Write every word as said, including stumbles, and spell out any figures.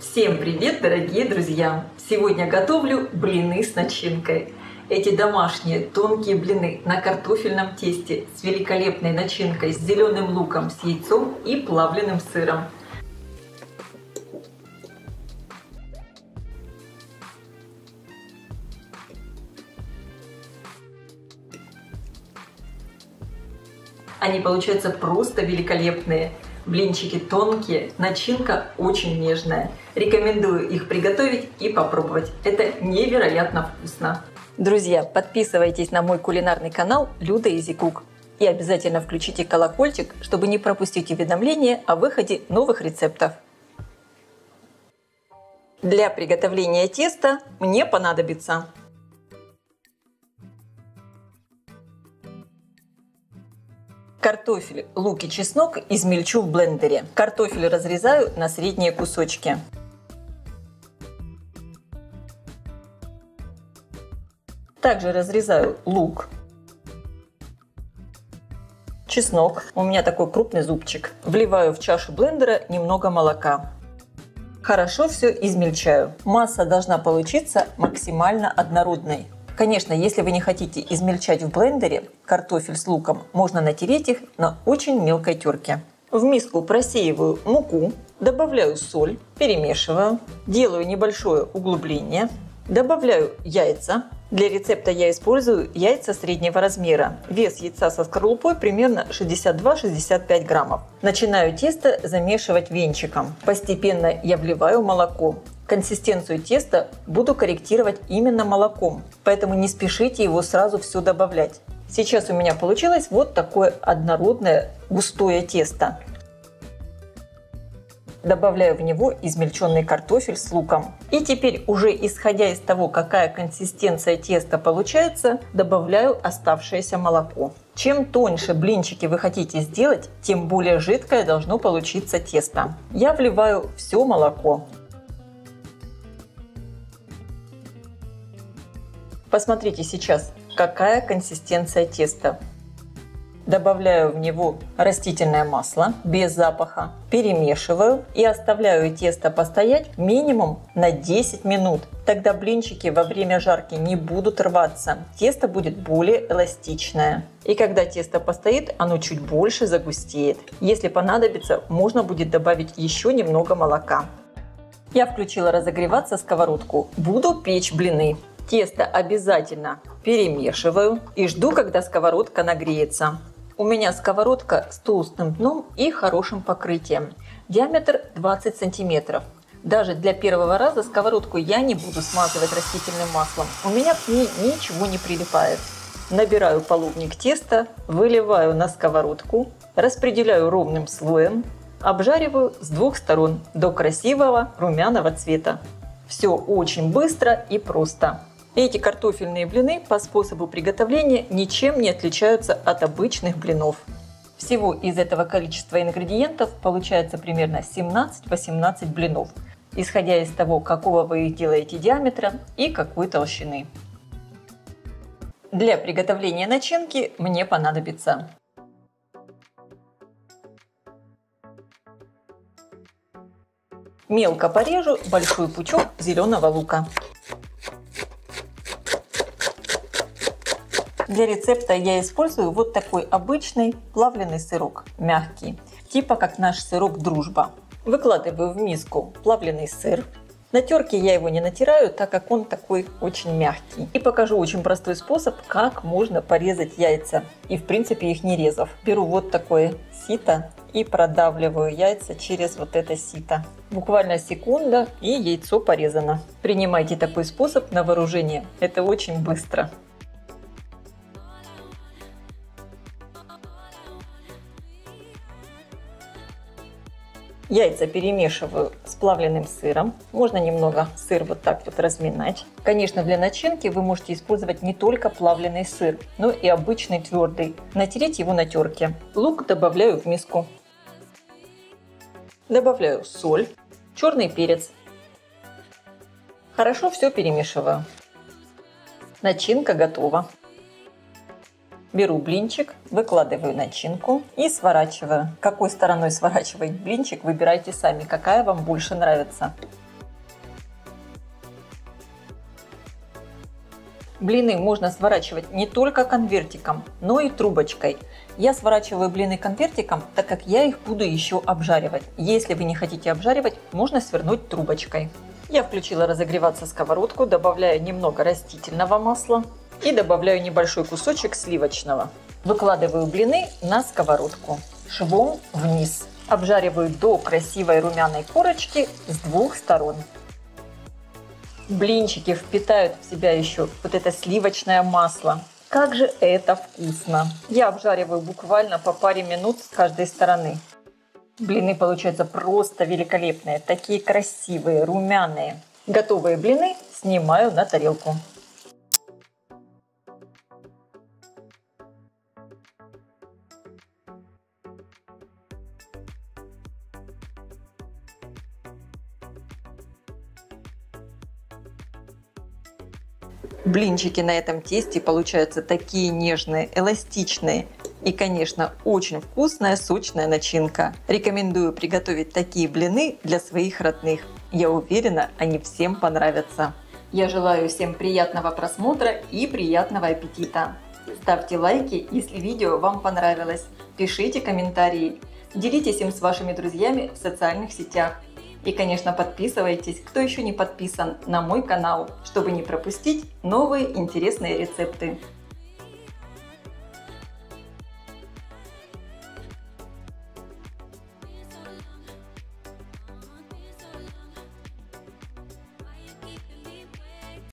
Всем привет, дорогие друзья! Сегодня готовлю блины с начинкой. Эти домашние тонкие блины на картофельном тесте с великолепной начинкой, с зеленым луком, с яйцом и плавленым сыром. Они получаются просто великолепные. Блинчики тонкие, начинка очень нежная. Рекомендую их приготовить и попробовать. Это невероятно вкусно. Друзья, подписывайтесь на мой кулинарный канал Люда Изи Кук. И обязательно включите колокольчик, чтобы не пропустить уведомления о выходе новых рецептов. Для приготовления теста мне понадобится картофель, лук и чеснок измельчу в блендере. Картофель разрезаю на средние кусочки. Также разрезаю лук, чеснок. У меня такой крупный зубчик. Вливаю в чашу блендера немного молока. Хорошо все измельчаю. Масса должна получиться максимально однородной. Конечно, если вы не хотите измельчать в блендере картофель с луком, можно натереть их на очень мелкой терке. В миску просеиваю муку, добавляю соль, перемешиваю, делаю небольшое углубление, добавляю яйца. Для рецепта я использую яйца среднего размера. Вес яйца со скорлупой примерно шестьдесят два — шестьдесят пять граммов. Начинаю тесто замешивать венчиком. Постепенно я вливаю молоко. Консистенцию теста буду корректировать именно молоком, поэтому не спешите его сразу все добавлять. Сейчас у меня получилось вот такое однородное густое тесто. Добавляю в него измельченный картофель с луком. И теперь, уже исходя из того, какая консистенция теста получается, добавляю оставшееся молоко. Чем тоньше блинчики вы хотите сделать, тем более жидкое должно получиться тесто. Я вливаю все молоко. Посмотрите сейчас, какая консистенция теста. Добавляю в него растительное масло без запаха, перемешиваю и оставляю тесто постоять минимум на десять минут. Тогда блинчики во время жарки не будут рваться, тесто будет более эластичное. И когда тесто постоит, оно чуть больше загустеет. Если понадобится, можно будет добавить еще немного молока. Я включила разогреваться сковородку, буду печь блины. Тесто обязательно перемешиваю и жду, когда сковородка нагреется. У меня сковородка с толстым дном и хорошим покрытием. Диаметр двадцать сантиметров. Даже для первого раза сковородку я не буду смазывать растительным маслом. У меня к ней ничего не прилипает. Набираю половник теста, выливаю на сковородку, распределяю ровным слоем, обжариваю с двух сторон до красивого румяного цвета. Все очень быстро и просто. Эти картофельные блины по способу приготовления ничем не отличаются от обычных блинов. Всего из этого количества ингредиентов получается примерно семнадцать-восемнадцать блинов, исходя из того, какого вы их делаете диаметра и какой толщины. Для приготовления начинки мне понадобится мелко порежу большой пучок зеленого лука. Для рецепта я использую вот такой обычный плавленый сырок, мягкий, типа как наш сырок «Дружба». Выкладываю в миску плавленый сыр. На терке я его не натираю, так как он такой очень мягкий. И покажу очень простой способ, как можно порезать яйца. И в принципе их не резав. Беру вот такое сито и продавливаю яйца через вот это сито. Буквально секунда, и яйцо порезано. Принимайте такой способ на вооружение. Это очень быстро. Яйца перемешиваю с плавленным сыром. Можно немного сыр вот так вот разминать. Конечно, для начинки вы можете использовать не только плавленый сыр, но и обычный твердый. Натереть его на терке. Лук добавляю в миску. Добавляю соль, черный перец. Хорошо все перемешиваю. Начинка готова. Беру блинчик, выкладываю начинку и сворачиваю. Какой стороной сворачивать блинчик, выбирайте сами, какая вам больше нравится. Блины можно сворачивать не только конвертиком, но и трубочкой. Я сворачиваю блины конвертиком, так как я их буду еще обжаривать. Если вы не хотите обжаривать, можно свернуть трубочкой. Я включила разогреваться сковородку, добавляю немного растительного масла и добавляю небольшой кусочек сливочного. Выкладываю блины на сковородку швом вниз. Обжариваю до красивой румяной корочки с двух сторон. Блинчики впитают в себя еще вот это сливочное масло. Как же это вкусно! Я обжариваю буквально по паре минут с каждой стороны. Блины получаются просто великолепные, такие красивые, румяные. Готовые блины снимаю на тарелку. Блинчики на этом тесте получаются такие нежные, эластичные и, конечно, очень вкусная сочная начинка. Рекомендую приготовить такие блины для своих родных. Я уверена, они всем понравятся. Я желаю всем приятного просмотра и приятного аппетита. Ставьте лайки, если видео вам понравилось. Пишите комментарии. Делитесь им с вашими друзьями в социальных сетях. И, конечно, подписывайтесь, кто еще не подписан, на мой канал, чтобы не пропустить новые интересные рецепты.